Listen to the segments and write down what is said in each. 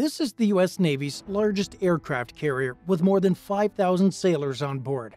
This is the US Navy's largest aircraft carrier with more than 5,000 sailors on board.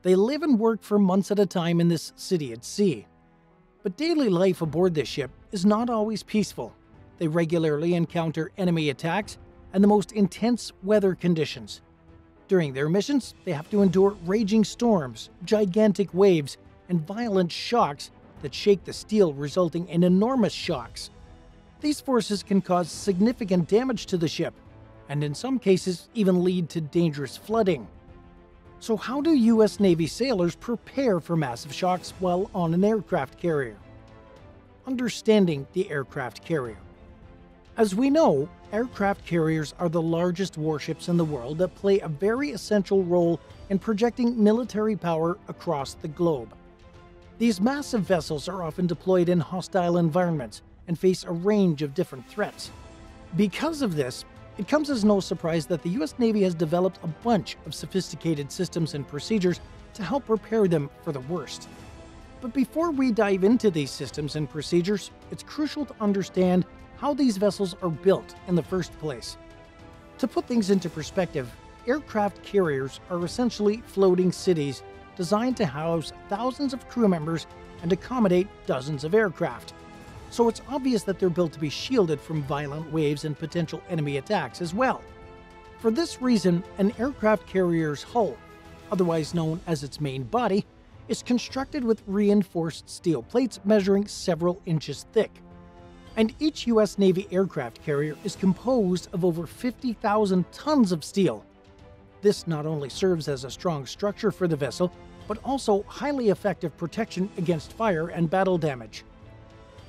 They live and work for months at a time in this city at sea. But daily life aboard this ship is not always peaceful. They regularly encounter enemy attacks and the most intense weather conditions. During their missions, they have to endure raging storms, gigantic waves, and violent shocks that shake the steel, resulting in enormous shocks. These forces can cause significant damage to the ship, and in some cases even lead to dangerous flooding. So how do US Navy sailors prepare for massive shocks while on an aircraft carrier? Understanding the aircraft carrier. As we know, aircraft carriers are the largest warships in the world that play a very essential role in projecting military power across the globe. These massive vessels are often deployed in hostile environments and face a range of different threats. Because of this, it comes as no surprise that the US Navy has developed a bunch of sophisticated systems and procedures to help prepare them for the worst. But before we dive into these systems and procedures, it's crucial to understand how these vessels are built in the first place. To put things into perspective, aircraft carriers are essentially floating cities designed to house thousands of crew members and accommodate dozens of aircraft. So it's obvious that they're built to be shielded from violent waves and potential enemy attacks as well. For this reason, an aircraft carrier's hull, otherwise known as its main body, is constructed with reinforced steel plates measuring several inches thick. And each US Navy aircraft carrier is composed of over 50,000 tons of steel. This not only serves as a strong structure for the vessel, but also highly effective protection against fire and battle damage.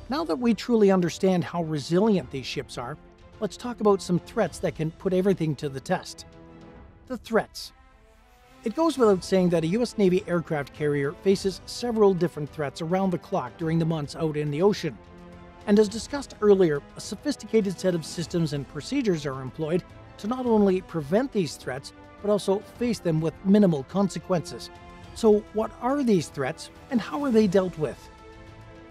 Now that we truly understand how resilient these ships are, let's talk about some threats that can put everything to the test. The threats. It goes without saying that a US Navy aircraft carrier faces several different threats around the clock during the months out in the ocean. And as discussed earlier, a sophisticated set of systems and procedures are employed to not only prevent these threats, but also face them with minimal consequences. So what are these threats and how are they dealt with?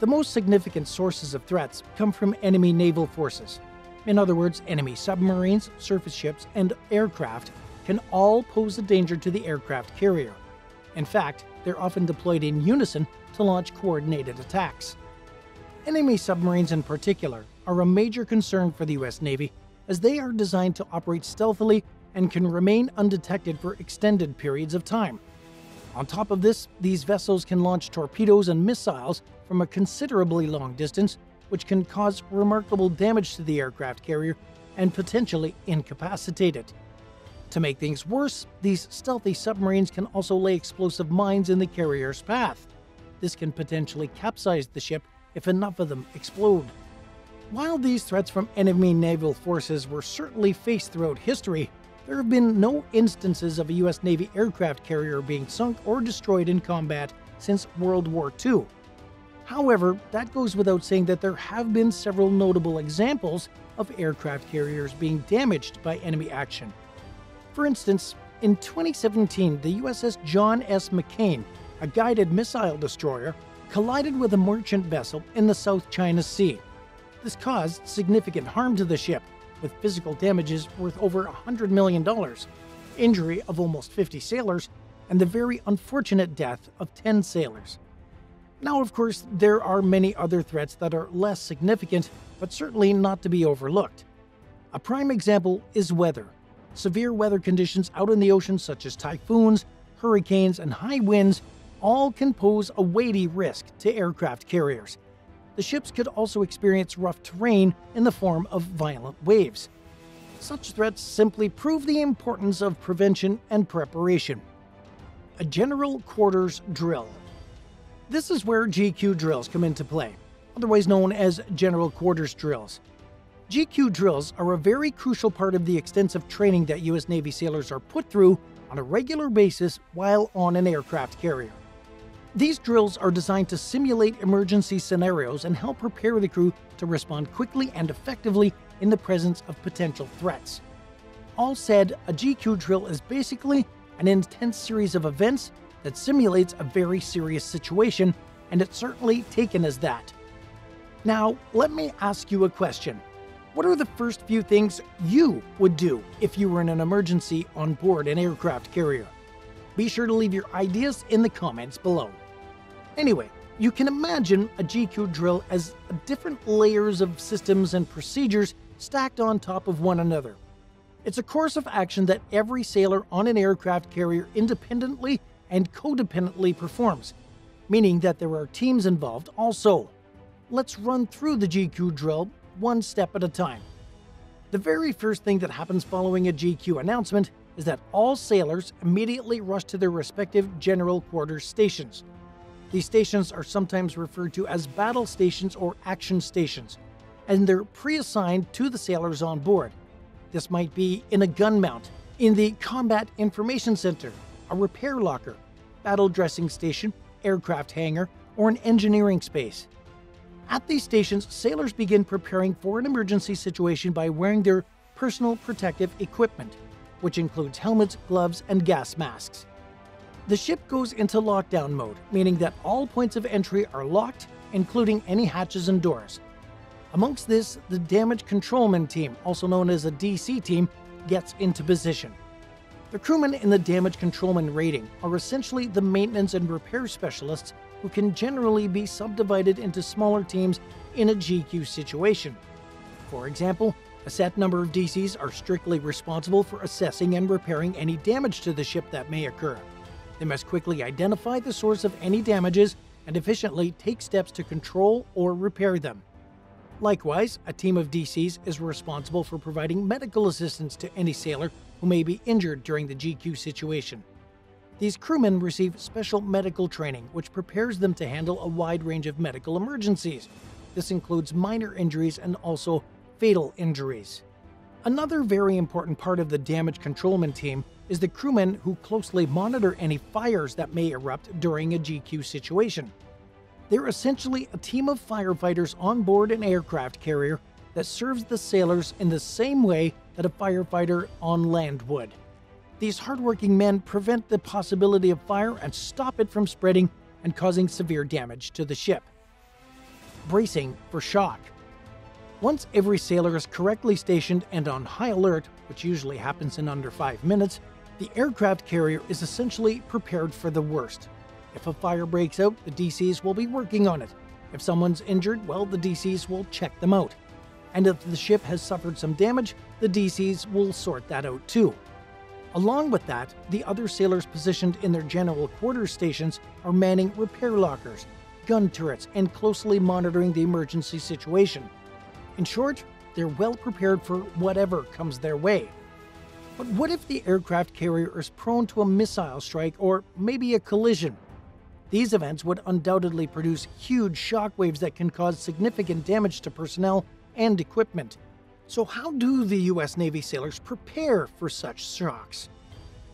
The most significant sources of threats come from enemy naval forces. In other words, enemy submarines, surface ships, and aircraft can all pose a danger to the aircraft carrier. In fact, they're often deployed in unison to launch coordinated attacks. Enemy submarines in particular are a major concern for the US Navy, as they are designed to operate stealthily and can remain undetected for extended periods of time. On top of this, these vessels can launch torpedoes and missiles from a considerably long distance, which can cause remarkable damage to the aircraft carrier and potentially incapacitate it. To make things worse, these stealthy submarines can also lay explosive mines in the carrier's path. This can potentially capsize the ship if enough of them explode. While these threats from enemy naval forces were certainly faced throughout history, there have been no instances of a US Navy aircraft carrier being sunk or destroyed in combat since World War II. However, that goes without saying that there have been several notable examples of aircraft carriers being damaged by enemy action. For instance, in 2017, the USS John S. McCain, a guided missile destroyer, collided with a merchant vessel in the South China Sea. This caused significant harm to the ship, with physical damages worth over $100 million, injury of almost 50 sailors, and the very unfortunate death of 10 sailors. Now, of course, there are many other threats that are less significant, but certainly not to be overlooked. A prime example is weather. Severe weather conditions out in the ocean, such as typhoons, hurricanes, and high winds, all can pose a weighty risk to aircraft carriers. The ships could also experience rough terrain in the form of violent waves. Such threats simply prove the importance of prevention and preparation. A General Quarters Drill. This is where GQ drills come into play, otherwise known as General Quarters Drills. GQ drills are a very crucial part of the extensive training that US Navy sailors are put through on a regular basis while on an aircraft carrier. These drills are designed to simulate emergency scenarios and help prepare the crew to respond quickly and effectively in the presence of potential threats. All said, a GQ drill is basically an intense series of events that simulates a very serious situation, and it's certainly taken as that. Now, let me ask you a question. What are the first few things you would do if you were in an emergency on board an aircraft carrier? Be sure to leave your ideas in the comments below. Anyway, you can imagine a GQ drill as different layers of systems and procedures stacked on top of one another. It's a course of action that every sailor on an aircraft carrier independently and codependently performs, meaning that there are teams involved also. Let's run through the GQ drill one step at a time. The very first thing that happens following a GQ announcement is that all sailors immediately rush to their respective general quarters stations. These stations are sometimes referred to as battle stations or action stations, and they're pre-assigned to the sailors on board. This might be in a gun mount, in the Combat Information Center, a repair locker, battle dressing station, aircraft hangar, or an engineering space. At these stations, sailors begin preparing for an emergency situation by wearing their personal protective equipment, which includes helmets, gloves, and gas masks. The ship goes into lockdown mode, meaning that all points of entry are locked, including any hatches and doors. Amongst this, the Damage Controlman team, also known as a DC team, gets into position. The crewmen in the Damage Controlman rating are essentially the maintenance and repair specialists who can generally be subdivided into smaller teams in a GQ situation. For example, a set number of DCs are strictly responsible for assessing and repairing any damage to the ship that may occur. They must quickly identify the source of any damages and efficiently take steps to control or repair them. Likewise, a team of DCs is responsible for providing medical assistance to any sailor who may be injured during the GQ situation. These crewmen receive special medical training, which prepares them to handle a wide range of medical emergencies. This includes minor injuries and also fatal injuries. Another very important part of the Damage Controlman team is the crewmen who closely monitor any fires that may erupt during a GQ situation. They're essentially a team of firefighters on board an aircraft carrier that serves the sailors in the same way that a firefighter on land would. These hardworking men prevent the possibility of fire and stop it from spreading and causing severe damage to the ship. Bracing for shock. Once every sailor is correctly stationed and on high alert, which usually happens in under 5 minutes, the aircraft carrier is essentially prepared for the worst. If a fire breaks out, the DCs will be working on it. If someone's injured, well, the DCs will check them out. And if the ship has suffered some damage, the DCs will sort that out too. Along with that, the other sailors positioned in their general quarters stations are manning repair lockers, gun turrets, and closely monitoring the emergency situation. In short, they're well prepared for whatever comes their way. But what if the aircraft carrier is prone to a missile strike or maybe a collision? These events would undoubtedly produce huge shockwaves that can cause significant damage to personnel and equipment. So how do the US Navy sailors prepare for such shocks?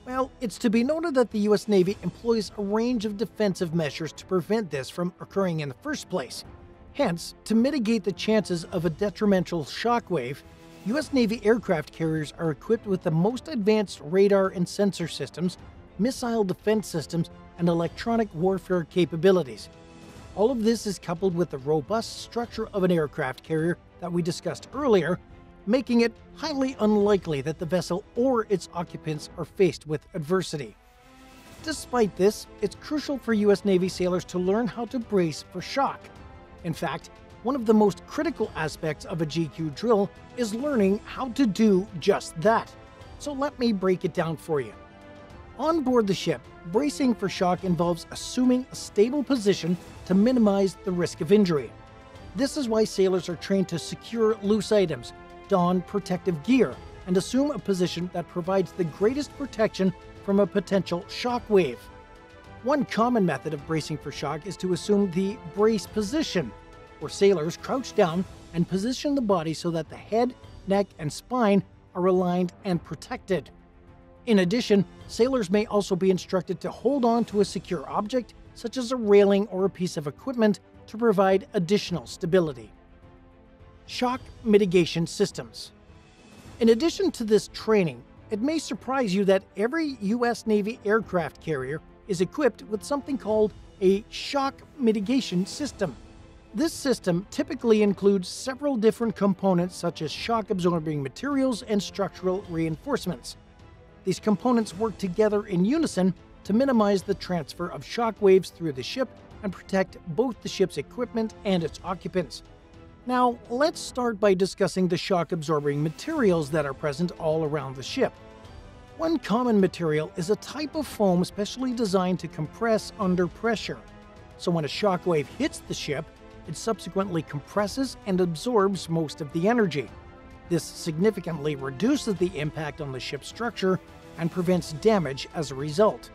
Well, it's to be noted that the US Navy employs a range of defensive measures to prevent this from occurring in the first place. Hence, to mitigate the chances of a detrimental shockwave, US Navy aircraft carriers are equipped with the most advanced radar and sensor systems, missile defense systems, and electronic warfare capabilities. All of this is coupled with the robust structure of an aircraft carrier that we discussed earlier, making it highly unlikely that the vessel or its occupants are faced with adversity. Despite this, it's crucial for US Navy sailors to learn how to brace for shock. In fact, one of the most critical aspects of a GQ drill is learning how to do just that. So let me break it down for you. On board the ship, bracing for shock involves assuming a stable position to minimize the risk of injury. This is why sailors are trained to secure loose items, don protective gear, and assume a position that provides the greatest protection from a potential shock wave. One common method of bracing for shock is to assume the brace position, where sailors crouch down and position the body so that the head, neck, and spine are aligned and protected. In addition, sailors may also be instructed to hold on to a secure object, such as a railing or a piece of equipment, to provide additional stability. Shock Mitigation Systems. In addition to this training, it may surprise you that every US Navy aircraft carrier is equipped with something called a shock mitigation system. This system typically includes several different components such as shock-absorbing materials and structural reinforcements. These components work together in unison to minimize the transfer of shock waves through the ship and protect both the ship's equipment and its occupants. Now, let's start by discussing the shock-absorbing materials that are present all around the ship. One common material is a type of foam specially designed to compress under pressure. So when a shock wave hits the ship, it subsequently compresses and absorbs most of the energy. This significantly reduces the impact on the ship's structure and prevents damage as a result.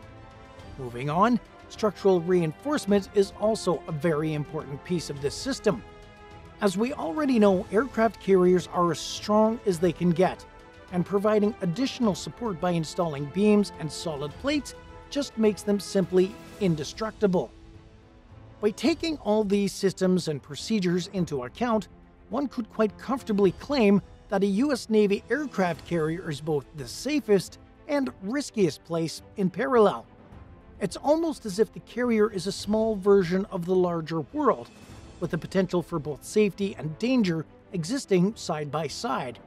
Moving on, structural reinforcement is also a very important piece of this system. As we already know, aircraft carriers are as strong as they can get, and providing additional support by installing beams and solid plates just makes them simply indestructible. By taking all these systems and procedures into account, one could quite comfortably claim that a US Navy aircraft carrier is both the safest and riskiest place in parallel. It's almost as if the carrier is a small version of the larger world, with the potential for both safety and danger existing side by side.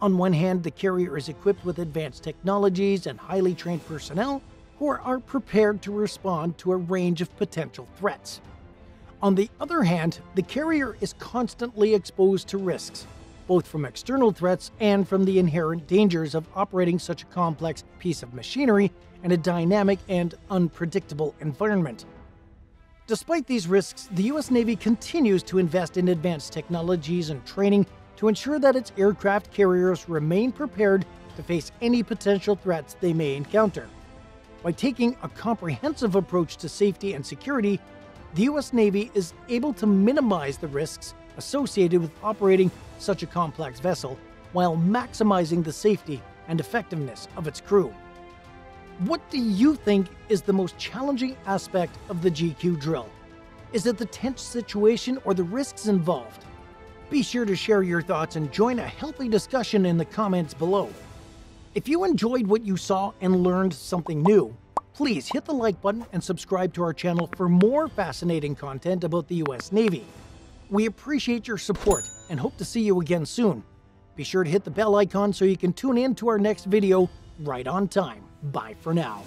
On one hand, the carrier is equipped with advanced technologies and highly trained personnel who are prepared to respond to a range of potential threats. On the other hand, the carrier is constantly exposed to risks, both from external threats and from the inherent dangers of operating such a complex piece of machinery in a dynamic and unpredictable environment. Despite these risks, the US Navy continues to invest in advanced technologies and training to ensure that its aircraft carriers remain prepared to face any potential threats they may encounter. By taking a comprehensive approach to safety and security, the US Navy is able to minimize the risks associated with operating such a complex vessel while maximizing the safety and effectiveness of its crew. What do you think is the most challenging aspect of the GQ drill? Is it the tense situation or the risks involved? Be sure to share your thoughts and join a healthy discussion in the comments below. If you enjoyed what you saw and learned something new, please hit the like button and subscribe to our channel for more fascinating content about the US Navy. We appreciate your support and hope to see you again soon. Be sure to hit the bell icon so you can tune in to our next video right on time. Bye for now.